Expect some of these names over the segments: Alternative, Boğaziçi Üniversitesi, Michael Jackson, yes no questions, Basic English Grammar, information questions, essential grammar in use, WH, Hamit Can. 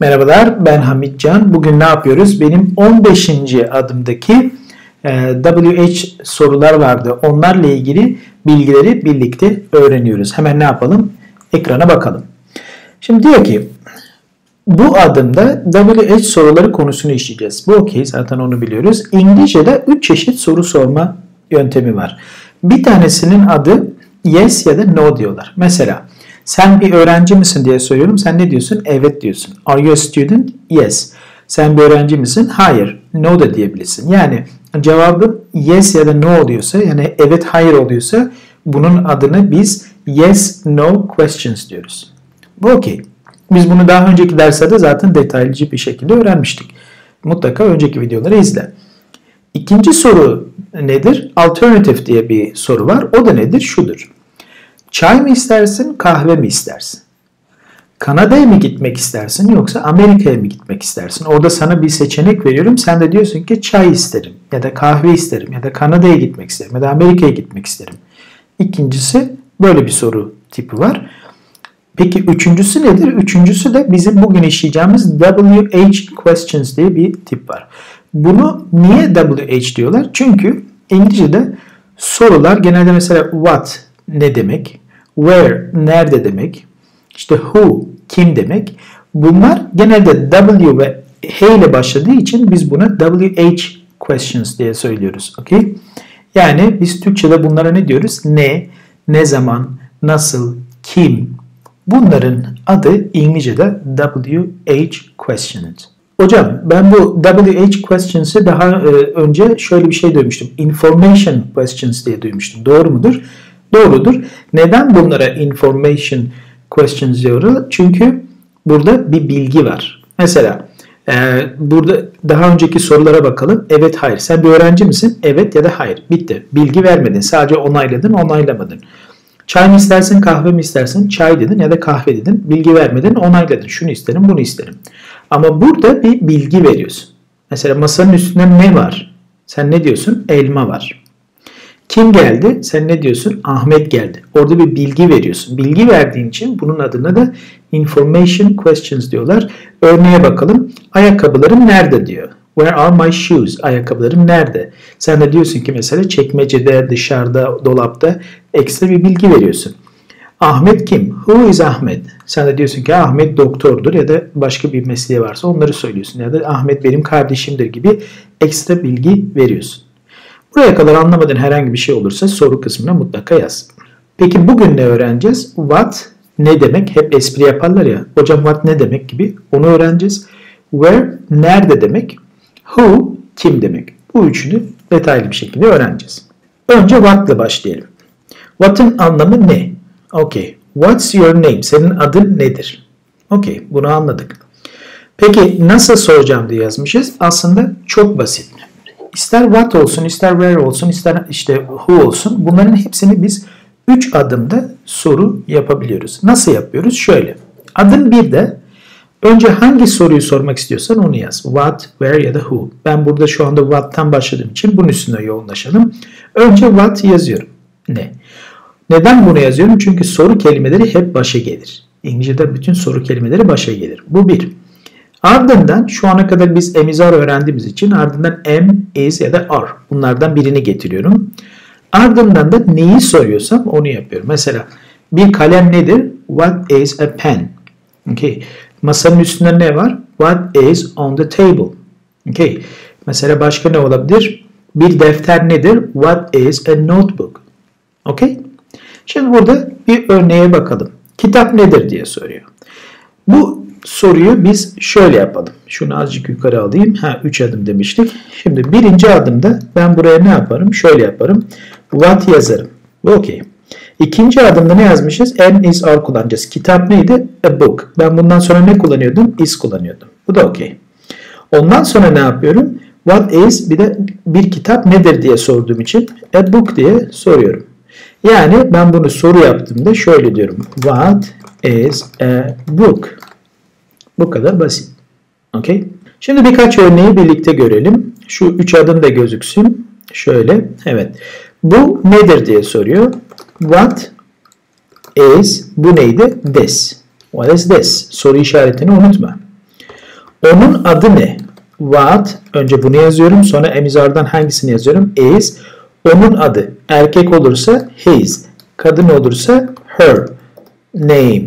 Merhabalar, ben Hamit Can. Bugün ne yapıyoruz? Benim 15. adımdaki WH sorular vardı. Onlarla ilgili bilgileri birlikte öğreniyoruz. Hemen ne yapalım? Ekrana bakalım. Şimdi diyor ki bu adımda WH soruları konusunu işleyeceğiz. Bu okey, zaten onu biliyoruz. İngilizce'de 3 çeşit soru sorma yöntemi var. Bir tanesinin adı yes ya da no diyorlar. Mesela sen bir öğrenci misin diye soruyorum. Sen ne diyorsun? Evet diyorsun. Are you a student? Yes. Sen bir öğrenci misin? Hayır. No da diyebilirsin. Yani cevabı yes ya da no oluyorsa, yani evet hayır oluyorsa bunun adını biz yes no questions diyoruz. Bu okey. Biz bunu daha önceki derslerde zaten detaylıca bir şekilde öğrenmiştik. Mutlaka önceki videoları izle. İkinci soru nedir? Alternative diye bir soru var. O da nedir? Şudur. Çay mı istersin, kahve mi istersin? Kanada'ya mı gitmek istersin yoksa Amerika'ya mı gitmek istersin? Orada sana bir seçenek veriyorum. Sen de diyorsun ki çay isterim ya da kahve isterim ya da Kanada'ya gitmek isterim ya da Amerika'ya gitmek isterim. İkincisi böyle bir soru tipi var. Peki üçüncüsü nedir? Üçüncüsü de bizim bugün işleyeceğimiz WH questions diye bir tip var. Bunu niye WH diyorlar? Çünkü İngilizce'de sorular genelde mesela what ne demek, where nerede demek, işte who kim demek. Bunlar genelde W ve H ile başladığı için biz buna WH questions diye söylüyoruz. Okay? Yani biz Türkçe'de bunlara ne diyoruz? Ne, ne zaman, nasıl, kim. Bunların adı İngilizce'de WH questions. Hocam ben bu WH questions'ı daha önce şöyle bir şey duymuştum. Information questions diye duymuştum. Doğru mudur? Doğrudur. Neden bunlara information questions diyoruz? Çünkü burada bir bilgi var. Mesela burada daha önceki sorulara bakalım. Evet, hayır. Sen bir öğrenci misin? Evet ya da hayır. Bitti. Bilgi vermedin. Sadece onayladın, onaylamadın. Çay mı istersin, kahve mi istersin? Çay dedin ya da kahve dedin. Bilgi vermedin, onayladın. Şunu isterim, bunu isterim. Ama burada bir bilgi veriyorsun. Mesela masanın üstünde ne var? Sen ne diyorsun? Elma var. Kim geldi? Sen ne diyorsun? Ahmet geldi. Orada bir bilgi veriyorsun. Bilgi verdiğin için bunun adına da information questions diyorlar. Örneğe bakalım. Ayakkabılarım nerede diyor. Where are my shoes? Ayakkabılarım nerede? Sen de diyorsun ki mesela çekmecede, dışarıda, dolapta ekstra bir bilgi veriyorsun. Ahmet kim? Who is Ahmet? Sen de diyorsun ki Ahmet doktordur ya da başka bir mesleği varsa onları söylüyorsun. Ya da Ahmet benim kardeşimdir gibi ekstra bilgi veriyorsun. Buraya kadar anlamadığın herhangi bir şey olursa soru kısmına mutlaka yaz. Peki bugün ne öğreneceğiz? What ne demek? Hep espri yaparlar ya. Hocam what ne demek gibi. Onu öğreneceğiz. Where nerede demek? Who kim demek? Bu üçünü detaylı bir şekilde öğreneceğiz. Önce what ile başlayalım. What'ın anlamı ne? Okay. What's your name? Senin adın nedir? Okay. Bunu anladık. Peki nasıl soracağım diye yazmışız. Aslında çok basit. İster what olsun, ister where olsun, ister işte who olsun. Bunların hepsini biz 3 adımda soru yapabiliyoruz. Nasıl yapıyoruz? Şöyle. Adım 1'de önce hangi soruyu sormak istiyorsan onu yaz. What, where ya da who. Ben burada şu anda what'tan başladığım için bunun üstüne yoğunlaşalım. Önce what yazıyorum. Ne? Neden bunu yazıyorum? Çünkü soru kelimeleri hep başa gelir. İngilizce'de bütün soru kelimeleri başa gelir. Bu bir. Ardından şu ana kadar biz am is are öğrendiğimiz için ardından am, is ya da are. Bunlardan birini getiriyorum. Ardından da neyi soruyorsam onu yapıyorum. Mesela bir kalem nedir? What is a pen? Okay. Masanın üstünde ne var? What is on the table? Okay. Mesela başka ne olabilir? Bir defter nedir? What is a notebook? Okay. Şimdi burada bir örneğe bakalım. Kitap nedir diye soruyor. Bu soruyu biz şöyle yapalım. Şunu azıcık yukarı alayım. 3 adım demiştik. Şimdi birinci adımda ben buraya ne yaparım? Şöyle yaparım. What yazarım. Okey. İkinci adımda ne yazmışız? Am is are kullanacağız. Kitap neydi? A book. Ben bundan sonra ne kullanıyordum? Is kullanıyordum. Bu da okey. Ondan sonra ne yapıyorum? What is bir de bir kitap nedir diye sorduğum için a book diye soruyorum. Yani ben bunu soru yaptığımda şöyle diyorum. What is a book? Bu kadar basit. Okay. Şimdi birkaç örneği birlikte görelim. Şu 3 adım da gözüksün. Şöyle. Evet. Bu nedir diye soruyor. What is? Bu neydi? This. What is this? Soru işaretini unutma. Onun adı ne? What. Önce bunu yazıyorum. Sonra emizardan hangisini yazıyorum? Is. Onun adı. Erkek olursa his. Kadın olursa her. Name.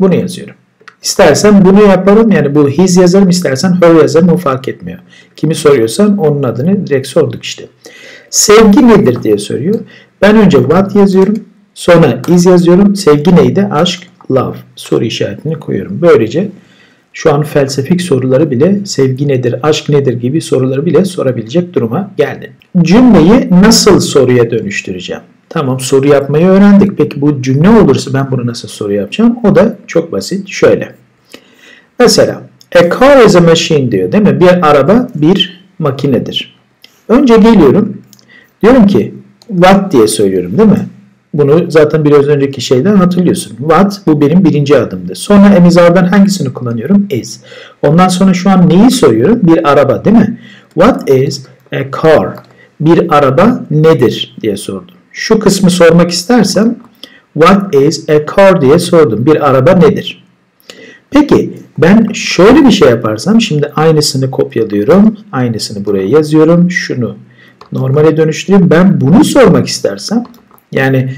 Bunu yazıyorum. İstersen bunu yapalım. Yani bu his yazarım. İstersen her yazarım. O fark etmiyor. Kimi soruyorsan onun adını direkt sorduk işte. Sevgi nedir diye soruyor. Ben önce what yazıyorum. Sonra is yazıyorum. Sevgi neydi? Aşk. Love. Soru işaretini koyuyorum. Böylece şu an felsefik soruları bile, sevgi nedir, aşk nedir gibi soruları bile sorabilecek duruma geldim. Cümleyi nasıl soruya dönüştüreceğim? Tamam, soru yapmayı öğrendik. Peki bu cümle olursa ben bunu nasıl soru yapacağım? O da çok basit. Şöyle. Mesela a car is a machine diyor değil mi? Bir araba bir makinedir. Önce geliyorum. Diyorum ki what diye söylüyorum değil mi? Bunu zaten biraz önceki şeyden hatırlıyorsun. What bu benim birinci adımdı. Sonra emizardan hangisini kullanıyorum? Is. Ondan sonra şu an neyi soruyorum? Bir araba değil mi? What is a car? Bir araba nedir diye sordum. Şu kısmı sormak istersem what is a car diye sordum. Bir araba nedir? Peki ben şöyle bir şey yaparsam, şimdi aynısını kopyalıyorum. Aynısını buraya yazıyorum. Şunu normale dönüştüreyim. Ben bunu sormak istersem, yani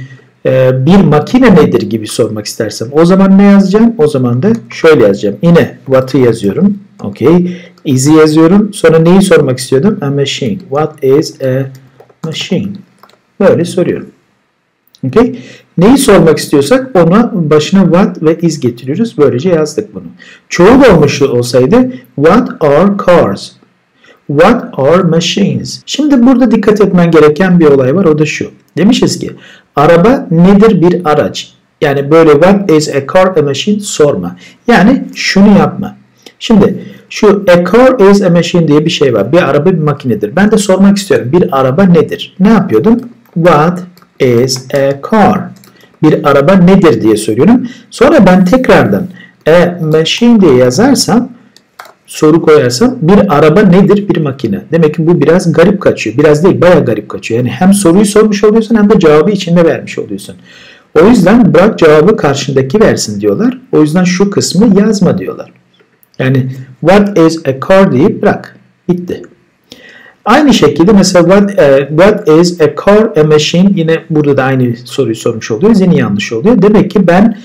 bir makine nedir gibi sormak istersem, o zaman ne yazacağım? O zaman da şöyle yazacağım. Yine what'ı yazıyorum. Okay. Is'i yazıyorum. Sonra neyi sormak istiyordum? A machine. What is a machine? Böyle soruyorum. Okay. Neyi sormak istiyorsak ona başına what ve is getiriyoruz. Böylece yazdık bunu. Çoğul olmuş olsaydı what are cars? What are machines? Şimdi burada dikkat etmen gereken bir olay var. O da şu. Demişiz ki araba nedir bir araç? Yani böyle what is a car a machine sorma. Yani şunu yapma. Şimdi şu a car is a machine diye bir şey var. Bir araba bir makinedir. Ben de sormak istiyorum. Bir araba nedir? Ne yapıyordum? What is a car? Bir araba nedir diye söylüyorum. Sonra ben tekrardan a machine diye yazarsam, soru koyarsam bir araba nedir? Bir makine. Demek ki bu biraz garip kaçıyor. Biraz değil, bayağı garip kaçıyor. Yani hem soruyu sormuş oluyorsun hem de cevabı içinde vermiş oluyorsun. O yüzden bırak cevabı karşındaki versin diyorlar. O yüzden şu kısmı yazma diyorlar. Yani what is a car deyip bırak. Bitti. Aynı şekilde mesela what is a car a machine, yine burada da aynı soruyu sormuş oluyoruz. Yine yanlış oluyor. Demek ki ben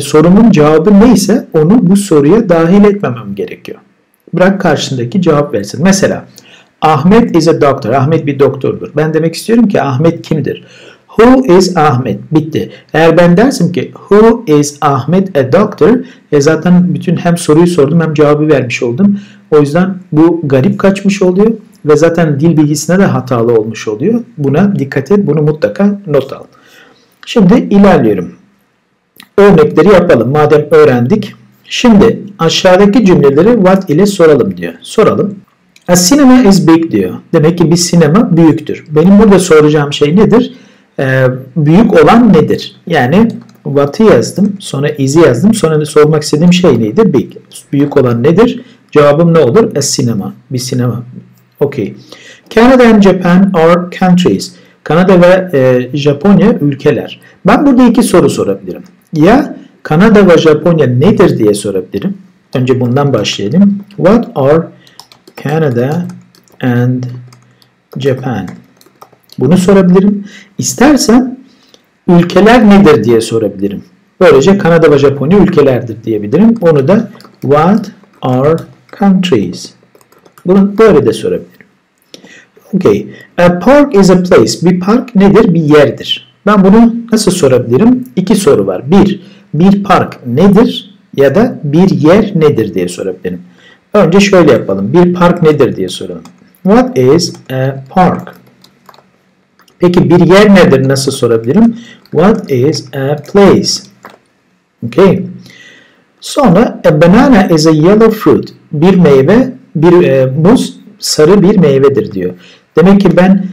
sorumun cevabı neyse onu bu soruya dahil etmemem gerekiyor. Bırak karşındaki cevap versin. Mesela Ahmet is a doctor. Ahmet bir doktordur. Ben demek istiyorum ki Ahmet kimdir? Who is Ahmet? Bitti. Eğer ben dersim ki who is Ahmet a doctor? Zaten bütün hem soruyu sordum hem cevabı vermiş oldum. O yüzden bu garip kaçmış oluyor. Ve zaten dil bilgisine de hatalı olmuş oluyor. Buna dikkat et. Bunu mutlaka not al. Şimdi ilerliyorum. Örnekleri yapalım. Madem öğrendik. Şimdi aşağıdaki cümleleri what ile soralım diyor. Soralım. A cinema is big diyor. Demek ki bir sinema büyüktür. Benim burada soracağım şey nedir? Büyük olan nedir? Yani what'ı yazdım. Sonra is'i yazdım. Sonra sormak istediğim şey neydi? Big. Büyük olan nedir? Cevabım ne olur? A cinema. Bir sinema. Okay. Canada and Japan are countries. Kanada ve Japonya ülkeler. Ben burada iki soru sorabilirim. Ya Kanada ve Japonya nedir diye sorabilirim. Önce bundan başlayalım. What are Canada and Japan? Bunu sorabilirim. İstersen ülkeler nedir diye sorabilirim. Böylece Kanada ve Japonya ülkelerdir diyebilirim. Onu da what are countries? Bunu böyle de sorabilirim. Okay. A park is a place. Bir park nedir? Bir yerdir. Ben bunu nasıl sorabilirim? İki soru var. Bir park nedir? Ya da bir yer nedir diye sorabilirim. Önce şöyle yapalım. Bir park nedir diye soralım. What is a park? Peki bir yer nedir? Nasıl sorabilirim? What is a place? Okay. Sonra a banana is a yellow fruit. Bir meyve, bir muz sarı bir meyvedir diyor. Demek ki ben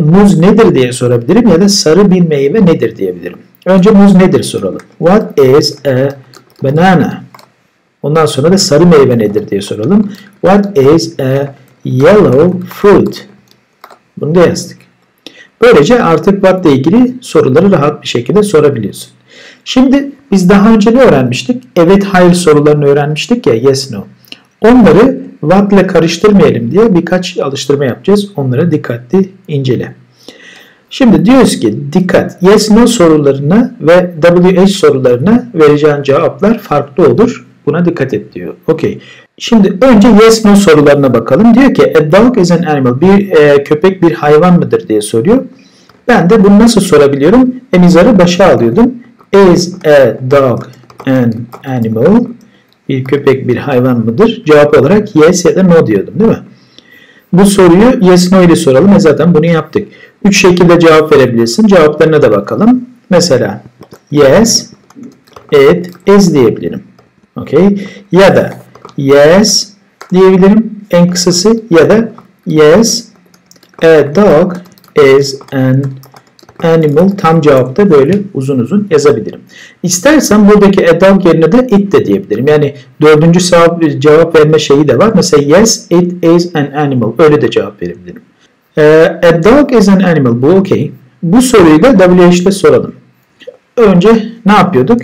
muz nedir diye sorabilirim ya da sarı bir meyve nedir diyebilirim. Önce muz nedir soralım. What is a banana? Ondan sonra da sarı meyve nedir diye soralım. What is a yellow fruit? Bunu da yazdık. Böylece artık what ile ilgili soruları rahat bir şekilde sorabiliyorsun. Şimdi biz daha önce ne öğrenmiştik? Evet, hayır sorularını öğrenmiştik ya, yes, no. Onları what ile karıştırmayalım diye birkaç alıştırma yapacağız. Onlara dikkatli incele. Şimdi diyoruz ki dikkat, yes, no sorularına ve WH sorularına vereceğin cevaplar farklı olur. Buna dikkat et diyor. Okey. Şimdi önce yes, no sorularına bakalım. Diyor ki a dog is an animal. Bir köpek bir hayvan mıdır diye soruyor. Ben de bunu nasıl sorabiliyorum? Emizarı başa alıyordum. Is a dog an animal? Bir köpek bir hayvan mıdır? Cevap olarak yes ya da no diyordum, değil mi? Bu soruyu yes no ile soralım. Zaten bunu yaptık. Üç şekilde cevap verebilirsin. Cevaplarına da bakalım. Mesela yes it is diyebilirim. Okay. Ya da yes diyebilirim. En kısası. Ya da yes a dog is an animal. Tam cevapta böyle uzun uzun yazabilirim. İstersen buradaki a dog yerine de it de diyebilirim. Yani dördüncü cevap verme şeyi de var. Mesela yes it is an animal. Öyle de cevap verebilirim. A dog is an animal. Bu okey. Bu soruyu da WH ile soralım. Önce ne yapıyorduk?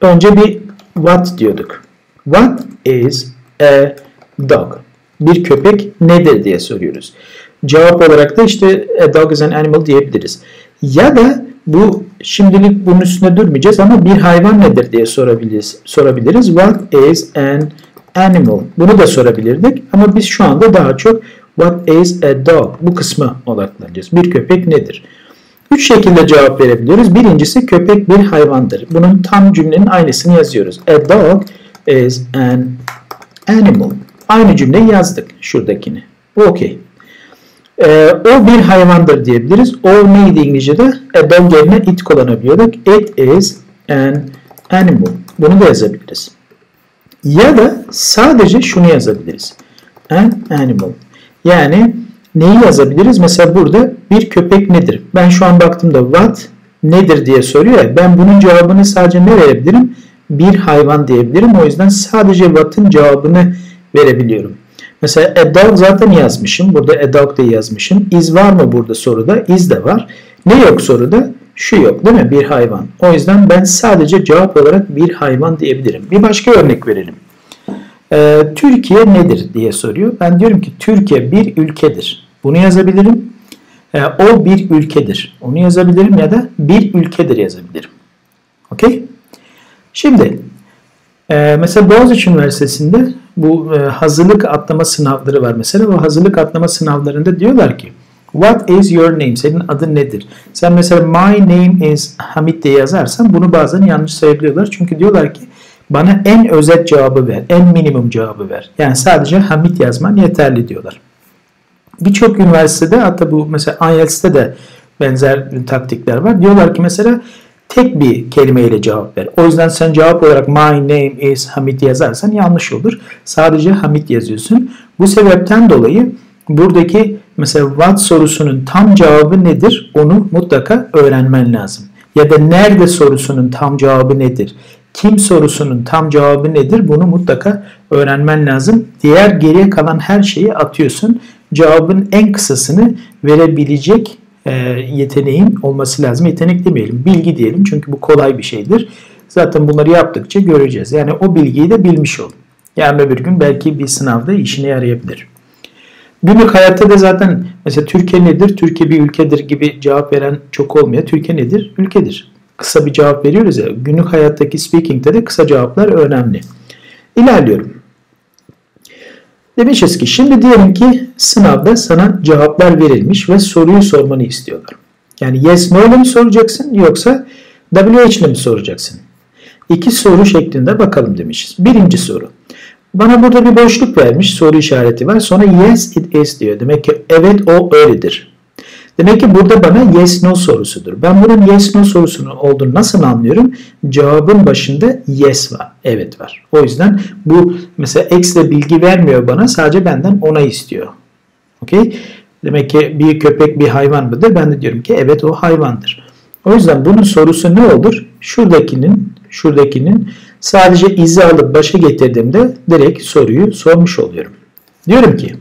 Önce bir what diyorduk. What is a dog? Bir köpek nedir diye soruyoruz. Cevap olarak da işte a dog is an animal diyebiliriz. Ya da bu şimdilik bunun üstüne durmayacağız ama bir hayvan nedir diye sorabiliriz. What is an animal? Bunu da sorabilirdik ama biz şu anda daha çok what is a dog? Bu kısma odaklanacağız. Bir köpek nedir? Üç şekilde cevap verebiliyoruz. Birincisi köpek bir hayvandır. Bunun tam cümlenin aynısını yazıyoruz. A dog is an animal. Aynı cümleyi yazdık şuradakini. Okey. O bir hayvandır diyebiliriz. O neydi İngilizce'de? A dog yerine it kullanabiliyorduk. It is an animal. Bunu da yazabiliriz. Ya da sadece şunu yazabiliriz. An animal. Yani neyi yazabiliriz? Mesela burada bir köpek nedir? Ben şu an baktığımda what nedir diye soruyor ya. Ben bunun cevabını sadece ne verebilirim? Bir hayvan diyebilirim. O yüzden sadece what'ın cevabını verebiliyorum. Mesela a dog zaten yazmışım. Burada a dog diye yazmışım. Is var mı burada soruda? Is de var. Ne yok soruda? Şu yok, değil mi? Bir hayvan. O yüzden ben sadece cevap olarak bir hayvan diyebilirim. Bir başka örnek verelim. Türkiye nedir diye soruyor. Ben diyorum ki Türkiye bir ülkedir. Bunu yazabilirim. O bir ülkedir. Onu yazabilirim ya da bir ülkedir yazabilirim. Okey. Şimdi mesela Boğaziçi Üniversitesi'nde bu hazırlık atlama sınavları var mesela. O hazırlık atlama sınavlarında diyorlar ki what is your name? Senin adın nedir? Sen mesela my name is Hamit diye yazarsan bunu bazen yanlış sayabiliyorlar. Çünkü diyorlar ki bana en özet cevabı ver, en minimum cevabı ver. Yani sadece Hamit yazman yeterli diyorlar. Birçok üniversitede, hatta bu mesela IELTS'te de benzer taktikler var. Diyorlar ki mesela tek bir kelimeyle cevap ver. O yüzden sen cevap olarak my name is Hamit yazarsan yanlış olur. Sadece Hamit yazıyorsun. Bu sebepten dolayı buradaki mesela what sorusunun tam cevabı nedir? Onu mutlaka öğrenmen lazım. Ya da nerede sorusunun tam cevabı nedir? Kim sorusunun tam cevabı nedir? Bunu mutlaka öğrenmen lazım. Diğer geriye kalan her şeyi atıyorsun. Cevabın en kısasını verebilecek yeteneğin olması lazım. Yetenek demeyelim, bilgi diyelim. Çünkü bu kolay bir şeydir. Zaten bunları yaptıkça göreceğiz. Yani o bilgiyi de bilmiş ol. Yarın öbür gün belki bir sınavda işine yarayabilir. Günlük hayatta da zaten mesela Türkiye nedir? Türkiye bir ülkedir gibi cevap veren çok olmuyor. Türkiye nedir? Ülkedir. Kısa bir cevap veriyoruz ya. Günlük hayattaki speaking'te de kısa cevaplar önemli. İlerliyorum. Demişiz ki şimdi diyelim ki sınavda sana cevaplar verilmiş ve soruyu sormanı istiyorlar. Yani yes no ile mi soracaksın yoksa WH ile mi soracaksın? İki soru şeklinde bakalım demişiz. Birinci soru. Bana burada bir boşluk vermiş, soru işareti var. Sonra yes it is diyor. Demek ki evet o öyledir. Demek ki burada bana yes no sorusudur. Ben bunun yes no sorusunun olduğunu nasıl anlıyorum? Cevabın başında yes var, evet var. O yüzden bu mesela ekstra bilgi vermiyor bana, sadece benden onay istiyor. Okay? Demek ki bir köpek bir hayvan mıdır? Ben de diyorum ki evet o hayvandır. O yüzden bunun sorusu ne olur? Şuradakinin sadece izi alıp başa getirdiğimde direkt soruyu sormuş oluyorum. Diyorum ki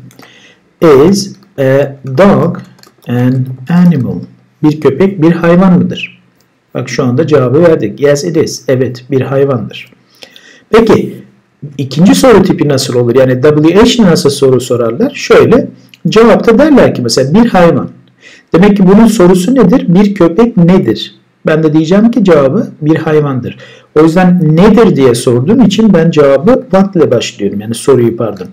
is a dog an animal? Bir köpek bir hayvan mıdır? Bak şu anda cevabı verdik. Yes it is. Evet, bir hayvandır. Peki ikinci soru tipi nasıl olur? Yani WH nasıl soru sorarlar? Şöyle cevapta derler ki mesela bir hayvan. Demek ki bunun sorusu nedir? Bir köpek nedir? Ben de diyeceğim ki cevabı bir hayvandır. O yüzden nedir diye sorduğum için ben cevabı what ile başlıyorum. Yani soruyu pardon.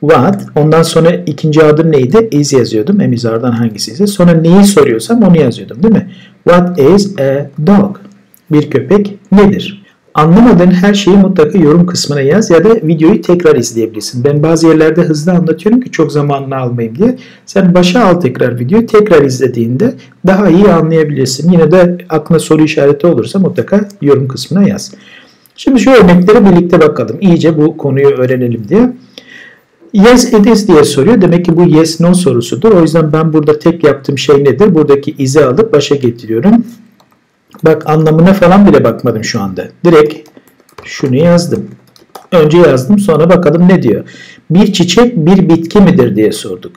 What. Ondan sonra ikinci adım neydi? Is yazıyordum. Emizardan hangisi ise. Sonra neyi soruyorsam onu yazıyordum değil mi? What is a dog? Bir köpek nedir? Anlamadığın her şeyi mutlaka yorum kısmına yaz ya da videoyu tekrar izleyebilirsin. Ben bazı yerlerde hızlı anlatıyorum ki çok zamanını almayayım diye. Sen başa al tekrar videoyu. Tekrar izlediğinde daha iyi anlayabilirsin. Yine de aklına soru işareti olursa mutlaka yorum kısmına yaz. Şimdi şu örneklere birlikte bakalım. İyice bu konuyu öğrenelim diye. Yes it is diye soruyor. Demek ki bu yes no sorusudur. O yüzden ben burada tek yaptığım şey nedir? Buradaki is'i alıp başa getiriyorum. Bak anlamına falan bile bakmadım şu anda. Direkt şunu yazdım. Önce yazdım sonra bakalım ne diyor. Bir çiçek bir bitki midir diye sorduk.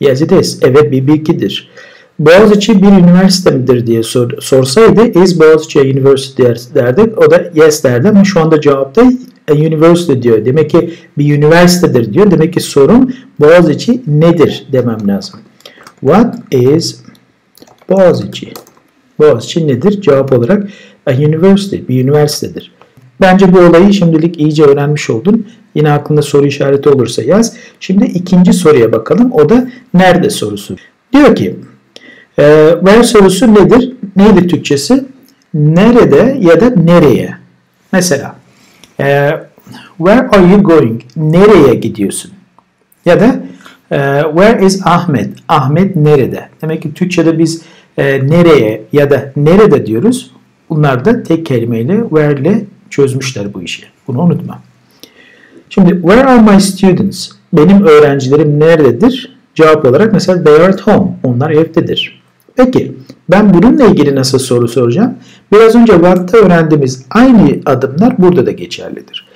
Yes it is. Evet bir bitkidir. Boğaziçi bir üniversite midir diye sorsaydı is Boğaziçi University derdik. O da yes derdi ama şu anda cevapta a university diyor. Demek ki bir üniversitedir diyor. Demek ki sorun Boğaziçi nedir demem lazım. What is Boğaziçi? Boğaziçi nedir? Cevap olarak a university, bir üniversitedir. Bence bu olayı şimdilik iyice öğrenmiş oldun. Yine aklında soru işareti olursa yaz. Şimdi ikinci soruya bakalım. O da nerede sorusu. Diyor ki where sorusu nedir? Neydi Türkçesi? Nerede ya da nereye? Mesela where are you going? Nereye gidiyorsun? Ya da where is Ahmet? Ahmet nerede? Demek ki Türkçe'de biz nereye ya da nerede diyoruz. Bunlar da tek kelimeyle where ile çözmüşler bu işi. Bunu unutma. Şimdi where are my students? Benim öğrencilerim nerededir? Cevap olarak mesela they are at home. Onlar evdedir. Peki ben bununla ilgili nasıl soru soracağım? Biraz önce what'ta öğrendiğimiz aynı adımlar burada da geçerlidir.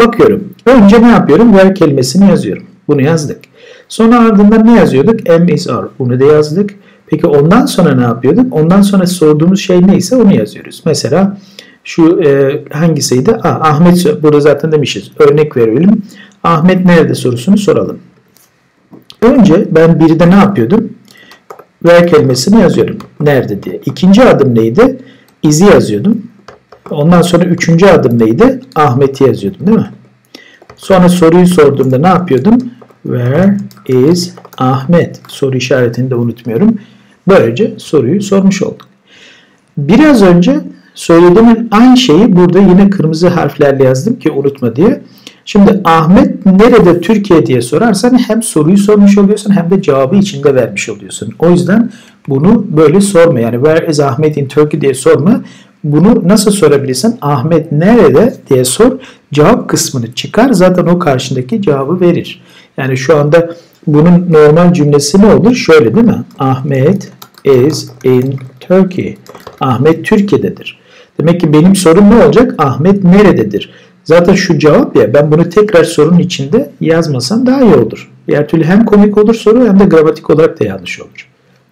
Bakıyorum. Önce ne yapıyorum? Where kelimesini yazıyorum. Bunu yazdık. Sonra ardından ne yazıyorduk? Am is are. Bunu da yazdık. Peki ondan sonra ne yapıyorduk? Ondan sonra sorduğumuz şey neyse onu yazıyoruz. Mesela şu hangisiydi? Ahmet, burada zaten demişiz. Örnek verelim. Ahmet nerede sorusunu soralım. Önce ben bir de ne yapıyordum? Where kelimesini yazıyorum. Nerede diye. İkinci adım neydi? Is'i yazıyordum. Ondan sonra üçüncü adım neydi? Ahmet'i yazıyordum değil mi? Sonra soruyu sorduğumda ne yapıyordum? Where is Ahmet? Soru işaretini de unutmuyorum. Böylece soruyu sormuş olduk. Biraz önce söylediğim aynı şeyi burada yine kırmızı harflerle yazdım ki unutma diye. Şimdi Ahmet nerede Türkiye diye sorarsan hem soruyu sormuş oluyorsun hem de cevabı içinde vermiş oluyorsun. O yüzden bunu böyle sorma. Yani where is Ahmet in Turkey diye sorma. Bunu nasıl sorabilirsin? Ahmet nerede diye sor. Cevap kısmını çıkar. Zaten o karşındaki cevabı verir. Yani şu anda bunun normal cümlesi ne olur? Şöyle değil mi? Ahmet is in Turkey. Ahmet Türkiye'dedir. Demek ki benim sorum ne olacak? Ahmet nerededir? Zaten şu cevap ya, ben bunu tekrar sorunun içinde yazmasam daha iyi olur. Diğer türlü hem komik olur soru hem de gramatik olarak da yanlış olur.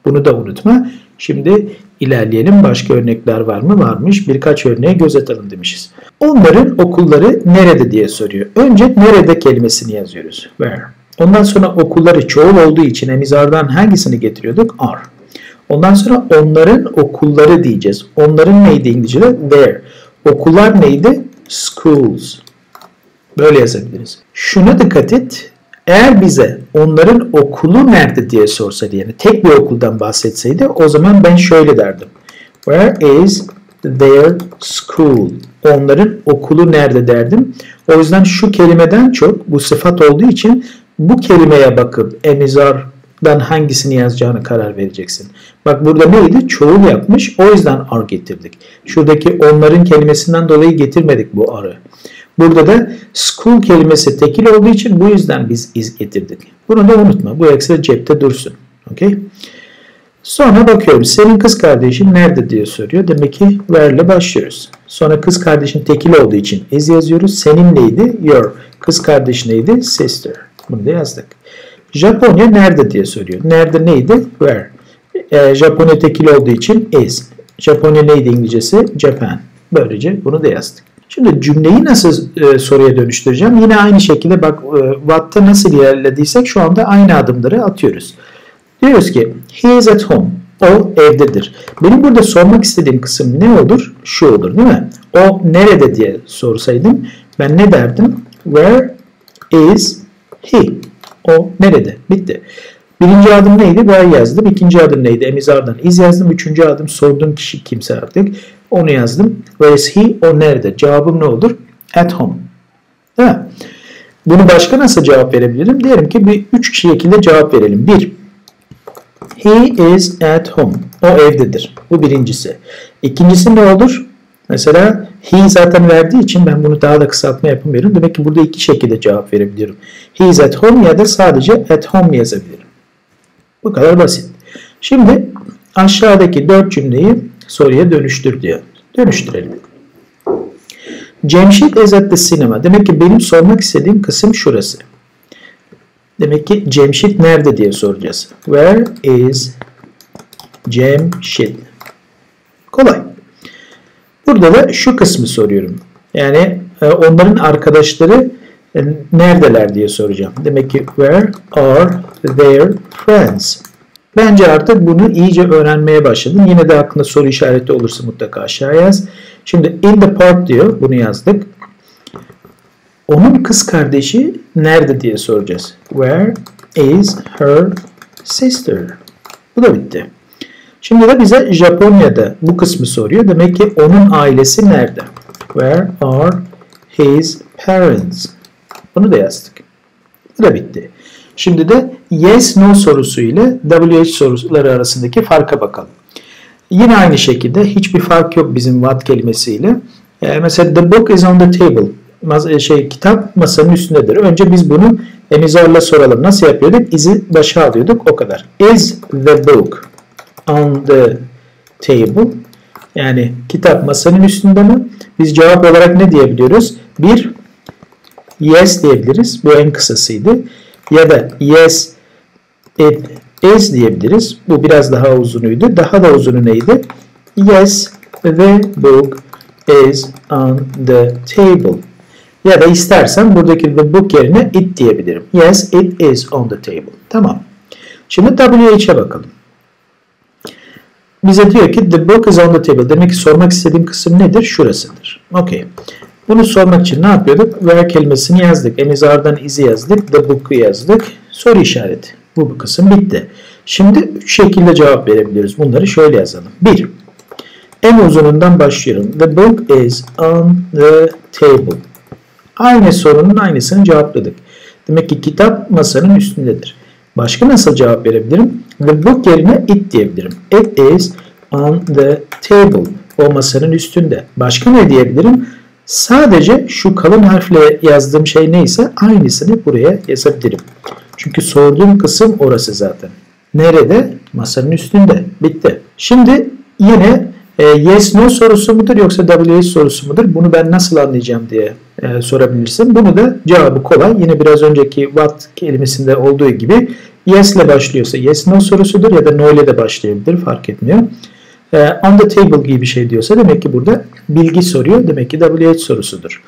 Bunu da unutma. Şimdi ilerleyelim. Başka örnekler var mı? Varmış. Birkaç örneğe göz atalım demişiz. Onların okulları nerede diye soruyor. Önce nerede kelimesini yazıyoruz. Where. Ondan sonra okulları çoğul olduğu için emizardan hangisini getiriyorduk? Are. Ondan sonra onların okulları diyeceğiz. Onların neydi İngilizce'de? Their. Okullar neydi? Schools. Böyle yazabiliriz. Şuna dikkat et. Eğer bize onların okulu nerede diye sorsaydı, yani tek bir okuldan bahsetseydi, o zaman ben şöyle derdim. Where is their school? Onların okulu nerede derdim. O yüzden şu kelimeden çok, bu sıfat olduğu için bu kelimeye bakıp emizardan hangisini yazacağını karar vereceksin. Bak burada neydi? Çoğul yapmış. O yüzden are getirdik. Şuradaki onların kelimesinden dolayı getirmedik bu are'ı. Burada da school kelimesi tekil olduğu için bu yüzden biz is getirdik. Bunu da unutma. Bu ekstra cepte dursun. Okay. Sonra bakıyorum. Senin kız kardeşin nerede diye soruyor. Demek ki where ile başlıyoruz. Sonra kız kardeşin tekil olduğu için is yazıyoruz. Senin neydi? Your. Kız kardeş neydi? Sister. Bunu da yazdık. Japonya nerede diye soruyor. Nerede neydi? Where. Japonya tekil olduğu için is. Japonya neydi İngilizcesi? Japan. Böylece bunu da yazdık. Şimdi cümleyi nasıl soruya dönüştüreceğim? Yine aynı şekilde bak what'ta nasıl ilerlediysek şu anda aynı adımları atıyoruz. Diyoruz ki he is at home. O evdedir. Benim burada sormak istediğim kısım ne olur? Şu olur değil mi? O nerede diye sorsaydım ben ne derdim? Where is he? O nerede? Bitti. Birinci adım neydi? Where yazdım. İkinci adım neydi? Am is are'dan is yazdım. Üçüncü adım sorduğum kişi kimse artık. Onu yazdım. Where is he? O nerede? Cevabım ne olur? At home. Değil mi? Bunu başka nasıl cevap verebilirim? Diyelim ki bir üç şekilde cevap verelim. Bir, he is at home. O evdedir. Bu birincisi. İkincisi ne olur? Mesela he zaten verdiği için ben bunu daha da kısaltma yapamıyorum. Demek ki burada iki şekilde cevap verebiliyorum. He is at home ya da sadece at home yazabilirim. Bu kadar basit. Şimdi aşağıdaki dört cümleyi soruya dönüştür diyor. Dönüştürelim. Cemşit is at the cinema. Demek ki benim sormak istediğim kısım şurası. Demek ki Cemşit nerede diye soracağız. Where is Cemşit? Kolay. Burada da şu kısmı soruyorum. Yani onların arkadaşları neredeler diye soracağım. Demek ki where are their friends? Bence artık bunu iyice öğrenmeye başladım. Yine de aklında soru işareti olursa mutlaka aşağıya yaz. Şimdi in the park diyor. Bunu yazdık. Onun kız kardeşi nerede diye soracağız. Where is her sister? Bu da bitti. Şimdi de bize Japonya'da bu kısmı soruyor. Demek ki onun ailesi nerede? Where are his parents? Bunu da yazdık. Bu da bitti. Şimdi de yes no sorusu ile WH soruları arasındaki farka bakalım. Yine aynı şekilde hiçbir fark yok bizim what kelimesiyle. Yani mesela the book is on the table. Kitap masanın üstündedir. Önce biz bunu emizarla soralım. Nasıl yapıyorduk? Is'i başa alıyorduk. O kadar. Is the book on the table? Yani kitap masanın üstünde mi? Biz cevap olarak ne diyebiliyoruz? Bir, yes diyebiliriz. Bu en kısasıydı. Ya da yes it is diyebiliriz. Bu biraz daha uzunuydu. Daha da uzunu neydi? Yes the book is on the table. Ya da istersen buradaki the book yerine it diyebilirim. Yes, it is on the table. Tamam. Şimdi WH'e bakalım. Bize diyor ki the book is on the table. Demek ki sormak istediğim kısım nedir? Şurasıdır. Okay. Bunu sormak için ne yapıyorduk? Where kelimesini yazdık. Am is are'dan is'i yazdık. The book'u yazdık. Soru işareti. Bu kısım bitti. Şimdi üç şekilde cevap verebiliyoruz. Bunları şöyle yazalım. Bir. En uzunundan başlıyorum. The book is on the table. Aynı sorunun aynısını cevapladık. Demek ki kitap masanın üstündedir. Başka nasıl cevap verebilirim? The book yerine it diyebilirim. It is on the table. O masanın üstünde. Başka ne diyebilirim? Sadece şu kalın harfle yazdığım şey neyse aynısını buraya yazabilirim. Çünkü sorduğum kısım orası zaten. Nerede? Masanın üstünde. Bitti. Şimdi yine yes no sorusu mudur yoksa WH sorusu mudur? Bunu ben nasıl anlayacağım diye sorabilirsin. Bunu da cevabı kolay. Yine biraz önceki what kelimesinde olduğu gibi yes ile başlıyorsa yes no sorusudur ya da no ile de başlayabilir. Fark etmiyor. On the table gibi bir şey diyorsa demek ki burada bilgi soruyor. Demek ki WH sorusudur.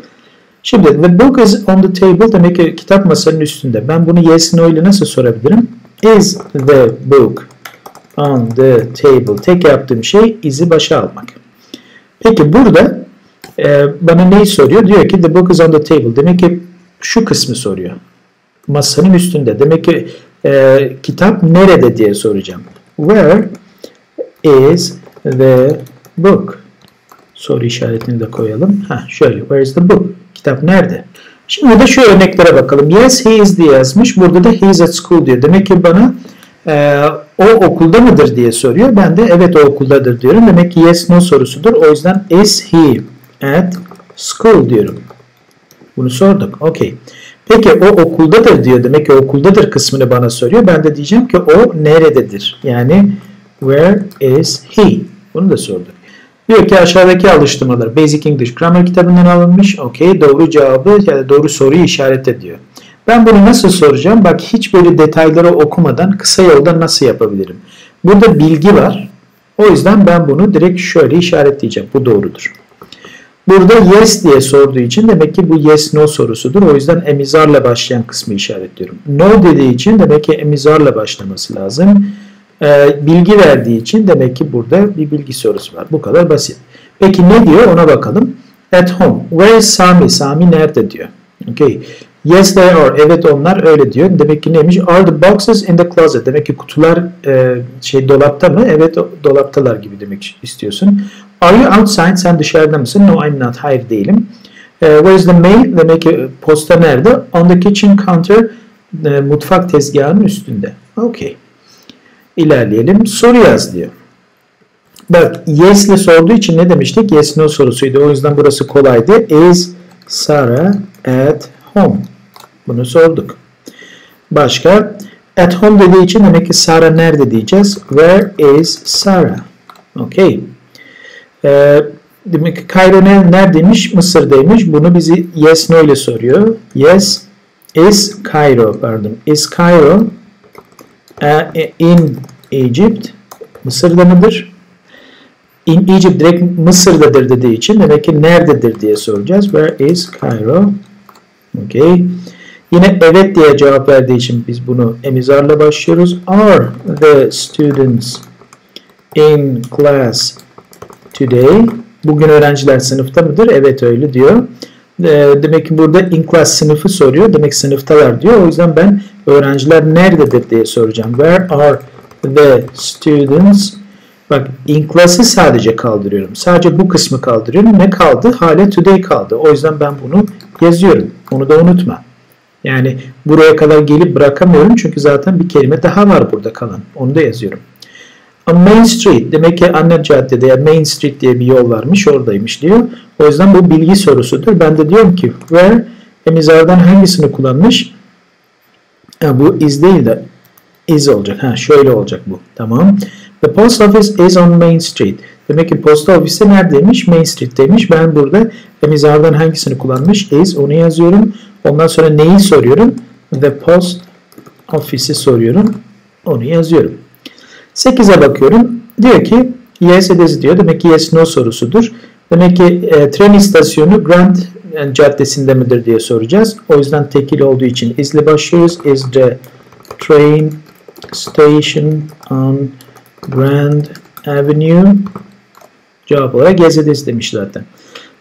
Şimdi the book is on the table demek ki kitap masanın üstünde. Ben bunu yes no ile nasıl sorabilirim? Is the book on the table. Tek yaptığım şey is'i başa almak. Peki burada bana neyi soruyor? Diyor ki the book is on the table. Demek ki şu kısmı soruyor. Masanın üstünde. Demek ki kitap nerede diye soracağım. Where is the book? Soru işaretini de koyalım. Ha, şöyle. Where is the book? Kitap nerede? Şimdi de şu örneklere bakalım. Yes he is diye yazmış. Burada da he is at school diyor. Demek ki bana o okulda mıdır diye soruyor. Ben de evet o okuldadır diyorum. Demek ki yes no sorusudur. O yüzden is he at school diyorum. Bunu sorduk. Okay. Peki o okuldadır diyor. Demek ki okuldadır kısmını bana soruyor. Ben de diyeceğim ki o nerededir? Yani where is he? Bunu da sorduk. Diyor ki aşağıdaki alıştırmalar Basic English Grammar kitabından alınmış. Okay. Doğru cevabı yani doğru soruyu işaret ediyor. Ben bunu nasıl soracağım? Bak hiç böyle detayları okumadan kısa yolda nasıl yapabilirim? Burada bilgi var. O yüzden ben bunu direkt şöyle işaretleyeceğim. Bu doğrudur. Burada yes diye sorduğu için demek ki bu yes no sorusudur. O yüzden emizarla başlayan kısmı işaretliyorum. No dediği için demek ki emizarla başlaması lazım. Bilgi verdiği için demek ki burada bir bilgi sorusu var. Bu kadar basit. Peki ne diyor ona bakalım. At home. Where is Sami? Sami nerede diyor. Okay. Yes they are. Evet onlar öyle diyor. Demek ki neymiş? Are the boxes in the closet? Demek ki kutular dolapta mı? Evet dolaptalar gibi demek istiyorsun. Are you outside? Sen dışarıda mısın? No I'm not. Hayır değilim. Where is the mail? Demek ki posta nerede? On the kitchen counter. Mutfak tezgahının üstünde. Okay. İlerleyelim. Soru yaz diyor. Bak yes ile sorduğu için ne demiştik? Yes no sorusuydu. O yüzden burası kolaydı. Is Sarah at home? Bunu sorduk. Başka? At home dediği için demek ki Sarah nerede diyeceğiz. Where is Sarah? Okay. Demek ki Kayra neredeymiş? Mısır'daymış. Bunu bizi yes no ile soruyor. Yes is Cairo. Pardon. Is Cairo in Egypt? Mısır'da mıdır? In Egypt direkt Mısır'dadır dediği için demek ki nerededir diye soracağız. Where is Cairo? Okay. Yine evet diye cevap verdiği için biz bunu emizarla başlıyoruz. Are the students in class today? Bugün öğrenciler sınıfta mıdır? Evet öyle diyor. Demek ki burada in class sınıfı soruyor. Demek sınıftalar diyor. O yüzden ben öğrenciler nerededir diye soracağım. Where are the students? Bak in class'ı sadece kaldırıyorum. Sadece bu kısmı kaldırıyorum. Ne kaldı? Hala today kaldı. O yüzden ben bunu yazıyorum. Onu da unutma. Yani buraya kadar gelip bırakamıyorum. Çünkü zaten bir kelime daha var burada kalan. Onu da yazıyorum. A Main Street. Demek ki ana caddede ya Main Street diye bir yol varmış. Oradaymış diyor. O yüzden bu bilgi sorusudur. Ben de diyorum ki where emizardan hangisini kullanmış? Ha, bu is değil de is olacak. Ha, şöyle olacak bu. Tamam. The post office is on Main Street. Demek ki posta ofisi neredeymiş? Main Street'teymiş. Ben burada emizardan hangisini kullanmış? Is. Onu yazıyorum. Ondan sonra neyi soruyorum? The post office'i soruyorum. Onu yazıyorum. 8'e bakıyorum. Diyor ki yes it is diyor. Demek ki yes no sorusudur. Demek ki tren istasyonu Grand Caddesi'nde midir diye soracağız. O yüzden tekil olduğu için is'le başlıyoruz. Is the train station on Grand Avenue? Cevap olarak yes it is demiş zaten.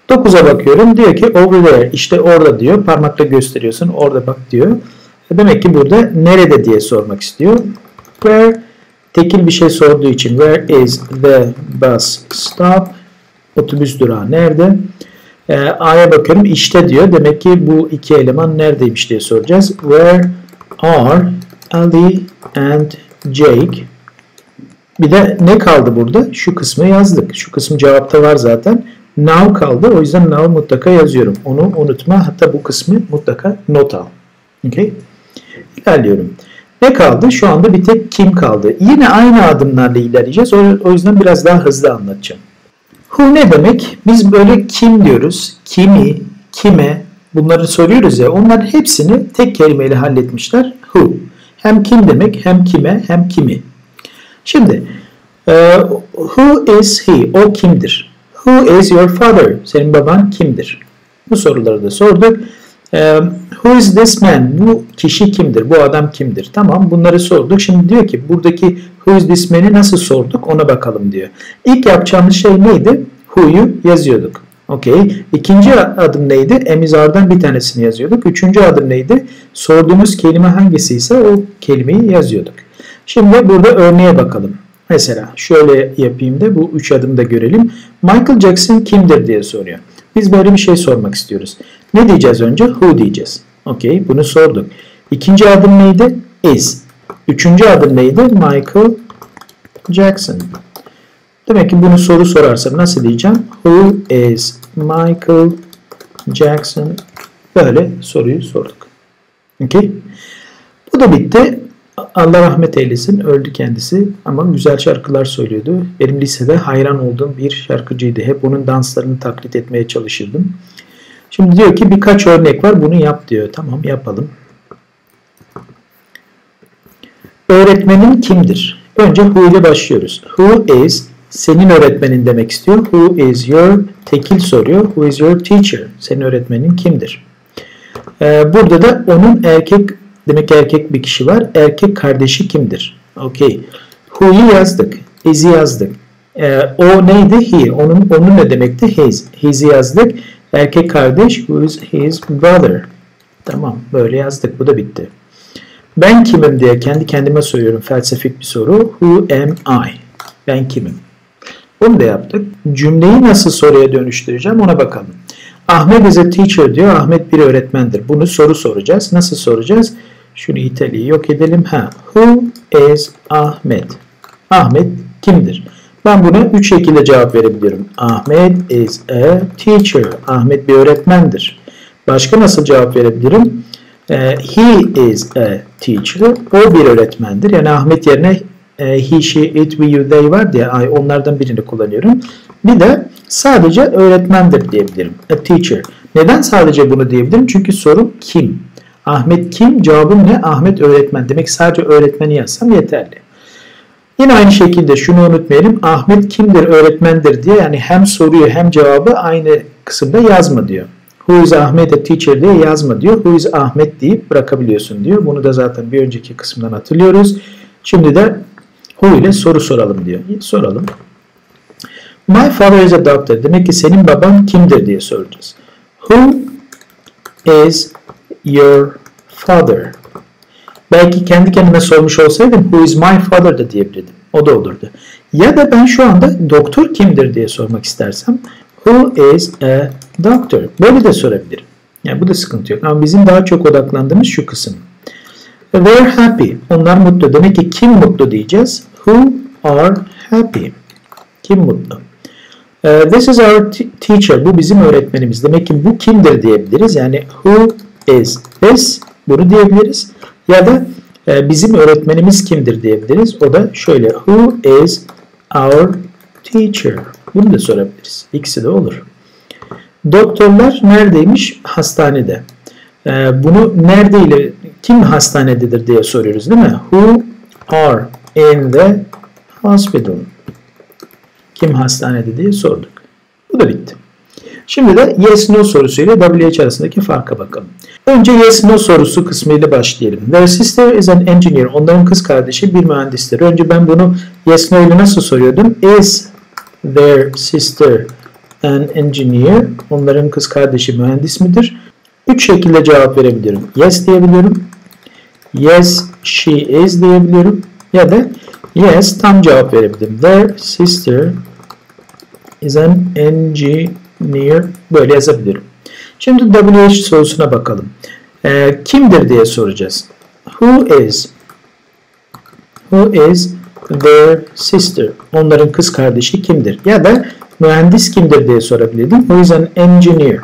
9'a bakıyorum. Diyor ki over there. İşte orada diyor. Parmakla gösteriyorsun. Orada bak diyor. Demek ki burada nerede diye sormak istiyor. Where tekil bir şey sorduğu için where is the bus stop? Otobüs durağı nerede? A'ya bakıyorum. İşte diyor. Demek ki bu iki eleman neredeymiş diye soracağız. Where are Ali and Jake? Bir de ne kaldı burada? Şu kısmı yazdık. Şu kısım cevapta var zaten. Now kaldı. O yüzden now mutlaka yazıyorum. Onu unutma. Hatta bu kısmı mutlaka not al. Okay. İlerliyorum. Ne kaldı? Şu anda bir tek kim kaldı? Yine aynı adımlarla ilerleyeceğiz. O yüzden biraz daha hızlı anlatacağım. Who ne demek? Biz böyle kim diyoruz, kimi, kime bunları soruyoruz ya. Onların hepsini tek kelimeyle halletmişler. Who. Hem kim demek, hem kime, hem kimi. Şimdi who is he? O kimdir? Who is your father? Senin baban kimdir? Bu soruları da sorduk. Who is this man? Bu kişi kimdir? Bu adam kimdir? Tamam, bunları sorduk. Şimdi diyor ki buradaki who is this man'i nasıl sorduk? Ona bakalım diyor. İlk yapacağımız şey neydi? Who'yu yazıyorduk. Okay. İkinci adım neydi? Emizardan bir tanesini yazıyorduk. Üçüncü adım neydi? Sorduğumuz kelime hangisiyse o kelimeyi yazıyorduk. Şimdi burada örneğe bakalım. Mesela şöyle yapayım da bu üç adımı da görelim. Michael Jackson kimdir diye soruyor. Biz böyle bir şey sormak istiyoruz. Ne diyeceğiz önce? Who diyeceğiz. Okay, bunu sorduk. İkinci adım neydi? Is. Üçüncü adım neydi? Michael Jackson. Demek ki bunu soru sorarsam nasıl diyeceğim? Who is Michael Jackson? Böyle soruyu sorduk. Okay. Bu da bitti. Allah rahmet eylesin. Öldü kendisi ama güzel şarkılar söylüyordu. Benim lisede hayran olduğum bir şarkıcıydı. Hep onun danslarını taklit etmeye çalışırdım. Şimdi diyor ki birkaç örnek var. Bunu yap diyor. Tamam yapalım. Öğretmenin kimdir? Önce who ile başlıyoruz. Who is senin öğretmenin demek istiyor. Who is your, tekil soruyor. Who is your teacher? Senin öğretmenin kimdir? Burada da onun erkek, demek ki erkek bir kişi var. Erkek kardeşi kimdir? Okay. Who'yu yazdık. Is'i yazdık. O neydi? He. Onun ne demekti? His. His'i yazdık. Erkek kardeş. Who is his brother? Tamam. Böyle yazdık. Bu da bitti. Ben kimim diye kendi kendime soruyorum. Felsefik bir soru. Who am I? Ben kimim? Bunu da yaptık. Cümleyi nasıl soruya dönüştüreceğim ona bakalım. Ahmet is a teacher diyor. Ahmet bir öğretmendir. Bunu soru soracağız. Nasıl soracağız? Şunu İtalya'yı yok edelim. Who is Ahmet? Ahmet kimdir? Ben buna 3 şekilde cevap verebiliyorum. Ahmet is a teacher. Ahmet bir öğretmendir. Başka nasıl cevap verebilirim? He is a teacher. O bir öğretmendir. Yani Ahmet yerine he, she, it, we, you, they var diye onlardan birini kullanıyorum. Bir de sadece öğretmendir diyebilirim. A teacher. Neden sadece bunu diyebilirim? Çünkü sorum kim? Ahmet kim? Cevabım ne? Ahmet öğretmen. Demek sadece öğretmeni yazsam yeterli. Yine aynı şekilde şunu unutmayalım. Ahmet kimdir? Öğretmendir diye yani hem soruyu hem cevabı aynı kısımda yazma diyor. Who is Ahmet a teacher diye yazma diyor. Who is Ahmet deyip bırakabiliyorsun diyor. Bunu da zaten bir önceki kısımdan hatırlıyoruz. Şimdi de who ile soru soralım diyor. Soralım. My father is a doctor. Demek ki senin baban kimdir diye soracağız. Who is your father? Belki kendi kendime sormuş olsaydım who is my father da diyebilirdim. O da olurdu. Ya da ben şu anda doktor kimdir diye sormak istersem who is a doctor? Böyle de sorabilirim. Yani bu da sıkıntı yok. Ama bizim daha çok odaklandığımız şu kısım. They're happy. Onlar mutlu. Demek ki kim mutlu diyeceğiz? Who are happy? Kim mutlu? This is our teacher. Bu bizim öğretmenimiz. Demek ki bu kimdir diyebiliriz. Yani who is this? Bunu diyebiliriz. Ya da bizim öğretmenimiz kimdir diyebiliriz. O da şöyle. Who is our teacher? Bunu da sorabiliriz. İkisi de olur. Doktorlar neredeymiş? Hastanede. Bunu neredeyle, kim hastanededir diye soruyoruz değil mi? Who are in the hospital? Kim hastanede diye sorduk. Bu da bitti. Şimdi de yes no sorusuyla WH arasındaki farka bakalım. Önce yes no sorusu kısmıyla başlayalım. Their sister is an engineer. Onların kız kardeşi bir mühendistir. Önce ben bunu yes no ile nasıl soruyordum? Is their sister an engineer? Onların kız kardeşi mühendis midir? 3 şekilde cevap verebilirim. Yes diyebilirim. Yes she is diyebilirim. Ya da yes tam cevap verebilirim. Their sister is an engineer. Böyle yazabilirim. Şimdi WH sorusuna bakalım. Kimdir diye soracağız. Who is their sister? Onların kız kardeşi kimdir? Ya da mühendis kimdir diye sorabilirim. Who is an engineer?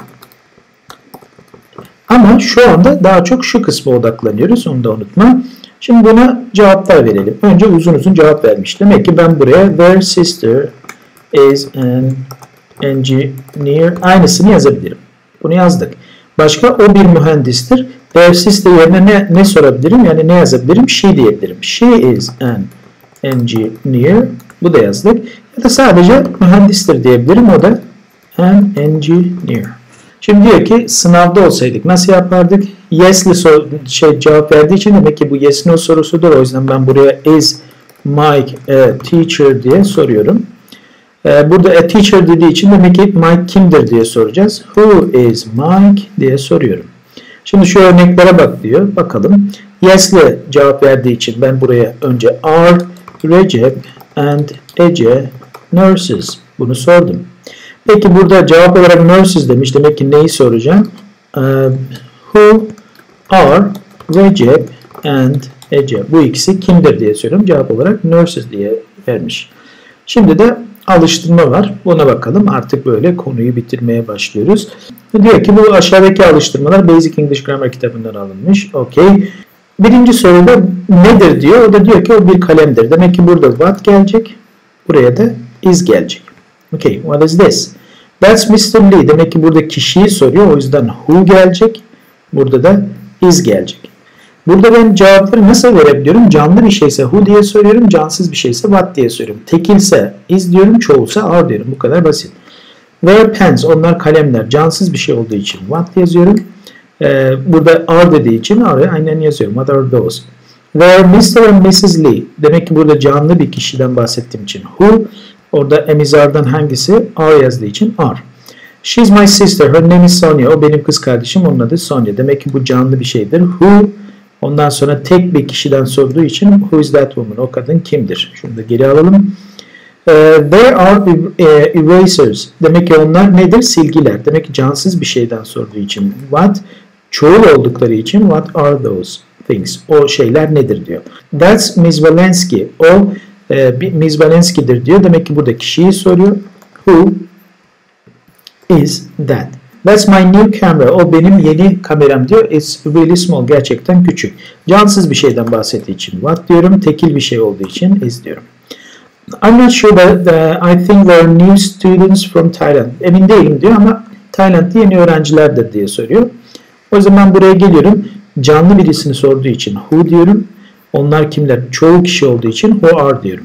Ama şu anda daha çok şu kısma odaklanıyoruz. Onu da unutma. Şimdi buna cevaplar verelim. Önce uzun uzun cevap vermiş. Demek ki ben buraya their sister is an engineer. Aynısını yazabilirim. Bunu yazdık. Başka o bir mühendistir. Their sister yerine ne sorabilirim? Yani ne yazabilirim? She diyebilirim. She is an engineer. Bu da yazdık. Ya da sadece mühendistir diyebilirim. O da an engineer. Şimdi diyor ki sınavda olsaydık nasıl yapardık? Yes'li cevap verdiği için demek ki bu yes no sorusudur. O yüzden ben buraya is Mike a teacher diye soruyorum. Burada a teacher dediği için demek ki Mike kimdir diye soracağız. Who is Mike diye soruyorum. Şimdi şu örneklere bak diyor. Bakalım. Yes'li cevap verdiği için ben buraya önce are Recep and Ece nurses. Bunu sordum. Peki burada cevap olarak nurses demiş. Demek ki neyi soracağım? Who are Recep and Ece? Bu ikisi kimdir diye soruyorum. Cevap olarak nurses diye vermiş. Şimdi de alıştırma var. Buna bakalım. Artık böyle konuyu bitirmeye başlıyoruz. Diyor ki bu aşağıdaki alıştırmalar Basic English Grammar kitabından alınmış. Okay. Birinci soruda nedir diyor. O da diyor ki o bir kalemdir. Demek ki burada what gelecek. Buraya da is gelecek. Okay, what is this? That's Mr. Lee. Demek ki burada kişiyi soruyor. O yüzden who gelecek. Burada da is gelecek. Burada ben cevapları nasıl verebiliyorum? Canlı bir şeyse who diye söylüyorum. Cansız bir şeyse what diye söylüyorum. Tekilse is diyorum. Çoğulsa are diyorum. Bu kadar basit. Were pens. Onlar kalemler. Cansız bir şey olduğu için what yazıyorum. Burada are dediği için are aynen yazıyorum. What are those? Were Mr. and Mrs. Lee. Demek ki burada canlı bir kişiden bahsettiğim için who. Orada am is are'dan hangisi? Are yazdığı için are. She's my sister. Her name is Sonia. O benim kız kardeşim. Onun adı Sonia. Demek ki bu canlı bir şeydir. Who. Ondan sonra tek bir kişiden sorduğu için who is that woman? O kadın kimdir? Şunu da geri alalım. There are erasers. Demek ki onlar nedir? Silgiler. Demek ki cansız bir şeyden sorduğu için what. Çoğul oldukları için what are those things? O şeyler nedir diyor. That's Ms. Walensky. O Ms. Walensky'dir diyor. Demek ki burada kişiyi soruyor. Who is that? That's my new camera. O benim yeni kameram diyor. It's really small. Gerçekten küçük. Cansız bir şeyden bahsettiği için what diyorum. Tekil bir şey olduğu için is diyorum. I'm not sure that I think there are new students from Thailand. Emin değilim diyor ama Tayland'da yeni öğrencilerdir diye söylüyor. O zaman buraya geliyorum. Canlı birisini sorduğu için who diyorum. Onlar kimler? Çoğu kişi olduğu için who are diyorum.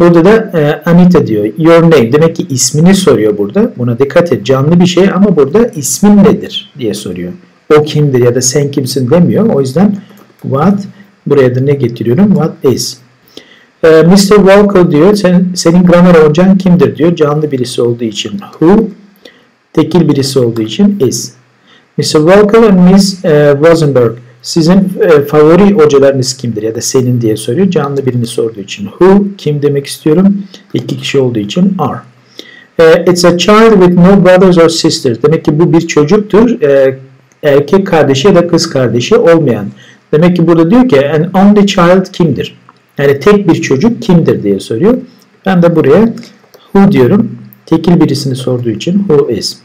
Burada da Anita diyor. Your name. Demek ki ismini soruyor burada. Buna dikkat et. Canlı bir şey ama burada ismin nedir diye soruyor. O kimdir ya da sen kimsin demiyor. O yüzden what. Buraya da ne getiriyorum? What is. Mr. Walker diyor. Senin gramer hocan kimdir diyor. Canlı birisi olduğu için who. Tekil birisi olduğu için is. Mr. Walker and Ms. Rosenberg. Sizin favori hocalarınız kimdir ya da senin diye soruyor. Canlı birini sorduğu için who, kim demek istiyorum. İki kişi olduğu için are. It's a child with no brothers or sisters. Demek ki bu bir çocuktur. Erkek kardeşi ya da kız kardeşi olmayan. Demek ki burada diyor ki an only child kimdir? Yani tek bir çocuk kimdir diye soruyor. Ben de buraya who diyorum. Tekil birisini sorduğu için who is.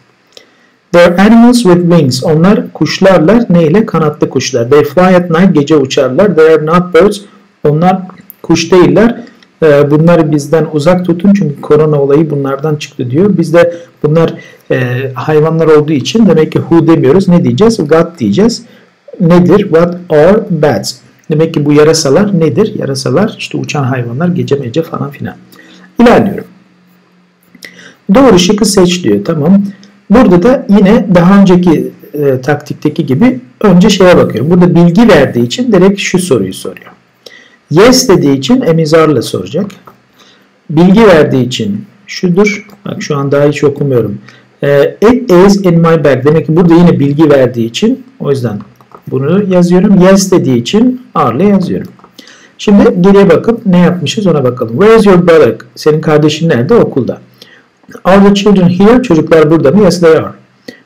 They're animals with wings. Onlar kuşlarlar. Neyle? Kanatlı kuşlar. They fly at night. Gece uçarlar. They are not birds. Onlar kuş değiller. Bunları bizden uzak tutun. Çünkü korona olayı bunlardan çıktı diyor. Biz de bunlar hayvanlar olduğu için demek ki who demiyoruz. Ne diyeceğiz? What diyeceğiz. Nedir? What are bats? Demek ki bu yarasalar nedir? Yarasalar işte uçan hayvanlar gece falan filan. İlerliyorum. Doğru şıkkı seç diyor. Tamam. Burada da yine daha önceki taktikteki gibi önce şeye bakıyorum. Burada bilgi verdiği için direkt şu soruyu soruyor. Yes dediği için am is are'la soracak. Bilgi verdiği için şudur. Bak şu an daha hiç okumuyorum. It is in my bag. Demek ki burada yine bilgi verdiği için o yüzden bunu yazıyorum. Yes dediği için are'la yazıyorum. Şimdi geriye bakıp ne yapmışız ona bakalım. Where is your brother? Senin kardeşin nerede? Okulda. Are the children here? Çocuklar burada mı? Yes they are.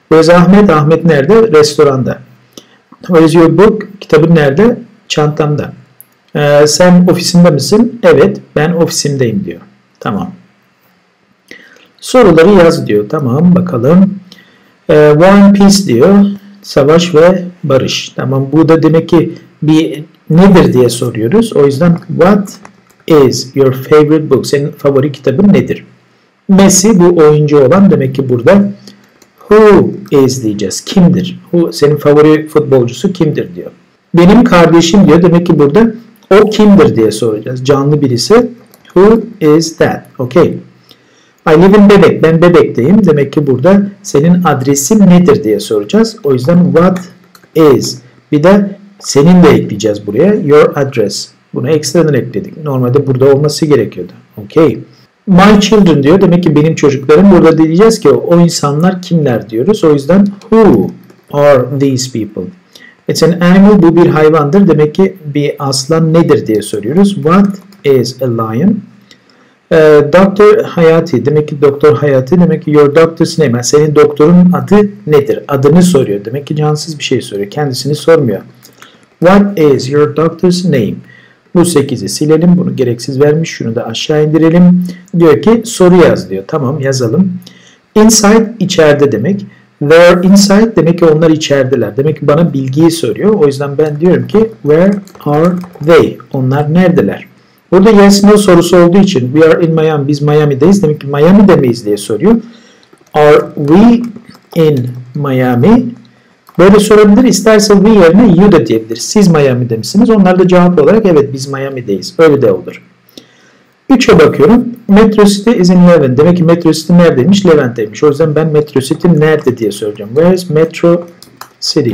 Where is Ahmet? Ahmet nerede? Restoranda. Where is your book? Kitabın nerede? Çantamda. Sen ofisinde misin? Evet ben ofisimdeyim diyor. Tamam. Soruları yaz diyor. Tamam bakalım. War and Peace diyor. Savaş ve barış. Tamam bu da demek ki bir nedir diye soruyoruz. O yüzden what is your favorite book? Senin favori kitabın nedir? Messi bu oyuncu olan demek ki burada who is diyeceğiz. Kimdir? Who, senin favori futbolcusu kimdir diyor. Benim kardeşim diyor. Demek ki burada o kimdir diye soracağız. Canlı birisi who is that? Okay. I live in Bebek. Ben Bebek'teyim. Demek ki burada senin adresin nedir diye soracağız. O yüzden what is. Bir de senin de ekleyeceğiz buraya. Your address. Bunu ekstradan ekledik. Normalde burada olması gerekiyordu. Okay. My children diyor. Demek ki benim çocuklarım. Burada diyeceğiz ki o insanlar kimler diyoruz. O yüzden who are these people? It's an animal. Bu bir hayvandır. Demek ki bir aslan nedir diye soruyoruz. What is a lion? Doktor Hayati. Demek ki doktor Hayati. Demek ki your doctor's name. Yani senin doktorun adı nedir? Adını soruyor. Demek ki cansız bir şey soruyor. Kendisini sormuyor. What is your doctor's name? Bu 8'i silelim. Bunu gereksiz vermiş. Şunu da aşağı indirelim. Diyor ki soru yaz diyor. Tamam yazalım. Inside içeride demek. Where inside demek ki onlar içerideler. Demek ki bana bilgiyi soruyor. O yüzden ben diyorum ki where are they? Onlar neredeler? Burada yes no sorusu olduğu için we are in Miami. Biz Miami'deyiz. Demek ki Miami'de miyiz diye soruyor. Are we in Miami? Böyle sorabilir. İstersen bir yerine you da diyebilir. Siz Miami'de misiniz? Onlar da cevaplı olarak evet biz Miami'deyiz. Öyle de olur. 3'e bakıyorum. Metro City is in Levent. Demek ki Metro City neredeymiş? Levent'teymiş. O yüzden ben Metro City nerede diye soracağım. Where is Metro City?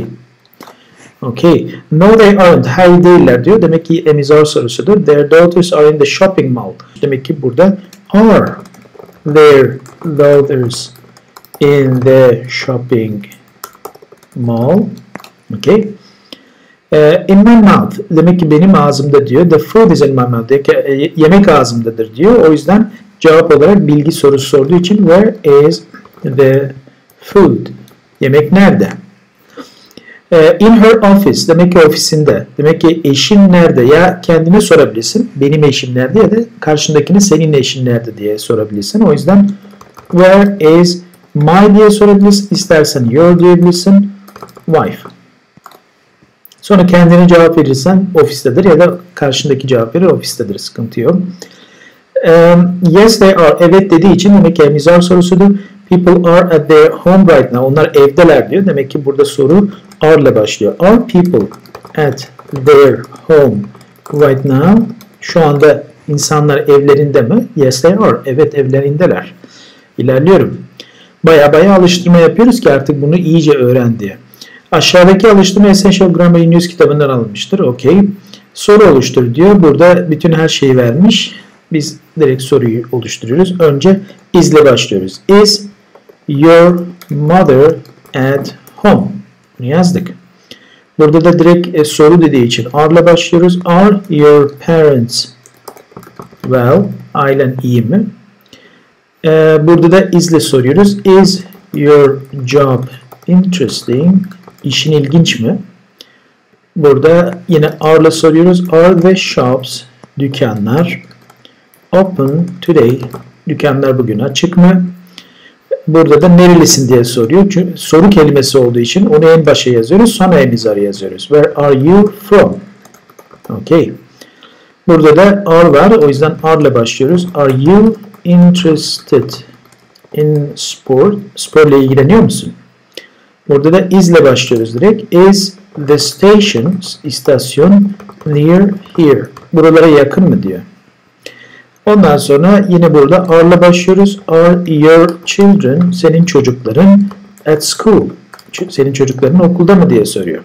Okay. No they aren't. Hayır değiller diyor. Demek ki emizar sorusudur. Their daughters are in the shopping mall. Demek ki burada are their daughters in the shopping mall. Okay. In my mouth. Demek ki benim ağzımda diyor. The food is in my mouth. Yemek ağzımdadır diyor. O yüzden cevap olarak bilgi sorusu sorduğu için where is the food? Yemek nerede? In her office. Demek ki ofisinde. Demek ki eşin nerede? Ya kendine sorabilirsin. Benim eşim nerede? Ya da karşındakine senin eşin nerede diye sorabilirsin. O yüzden where is my diye sorabilirsin. İstersen your diyebilirsin. Wife. Sonra kendine cevap verirsen ofistedir ya da karşındaki cevap verir ofistedir. Sıkıntı yok. Yes they are. Evet dediği için demek ki emizar sorusudur. People are at their home right now. Onlar evdeler diyor. Demek ki burada soru are ile başlıyor. Are people at their home right now? Şu anda insanlar evlerinde mi? Yes they are. Evet evlerindeler. İlerliyorum. Baya baya alıştırma yapıyoruz ki artık bunu iyice öğren diye. Aşağıdaki alıştırma essential grammar in use kitabından alınmıştır. Okay. Soru oluştur diyor. Burada bütün her şeyi vermiş. Biz direkt soruyu oluşturuyoruz. Önce is ile başlıyoruz. Is your mother at home? Bunu yazdık. Burada da direkt soru dediği için are ile başlıyoruz. Are your parents well? Ailen iyi mi? Burada da is ile soruyoruz. Is your job interesting? İşin ilginç mi? Burada yine are'la soruyoruz. Are the shops, dükkanlar open today? Dükkanlar bugün açık mı? Burada da nerelisin diye soruyor. Çünkü soru kelimesi olduğu için onu en başa yazıyoruz. Sonra emizarı yazıyoruz. Where are you from? Okay. Burada da are var. O yüzden are'la başlıyoruz. Are you interested in sport? Sporla ilgileniyor musun? Burada da is ile başlıyoruz direkt. Is the station, istasyon near here? Buralara yakın mı diyor. Ondan sonra yine burada are ile başlıyoruz. Are your children, senin çocukların at school? Senin çocukların okulda mı diye soruyor.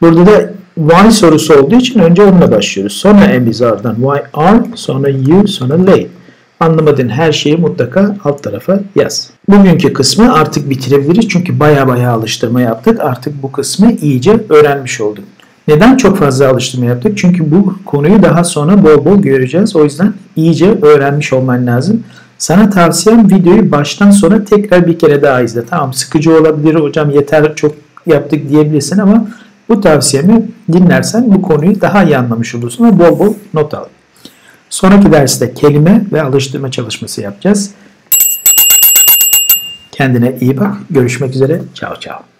Burada da why sorusu olduğu için önce onunla başlıyoruz. Sonra emizardan why are, sonra you, sonra they. Anlamadığın her şeyi mutlaka alt tarafa yaz. Bugünkü kısmı artık bitirebiliriz. Çünkü baya baya alıştırma yaptık. Artık bu kısmı iyice öğrenmiş olduk. Neden çok fazla alıştırma yaptık? Çünkü bu konuyu daha sonra bol bol göreceğiz. O yüzden iyice öğrenmiş olman lazım. Sana tavsiyem videoyu baştan sona tekrar bir kere daha izle. Tamam sıkıcı olabilir hocam yeter çok yaptık diyebilirsin ama bu tavsiyemi dinlersen bu konuyu daha iyi anlamış olursun ve bol bol not al. Sonraki derste kelime ve alıştırma çalışması yapacağız. Kendine iyi bak. Görüşmek üzere. Ciao ciao.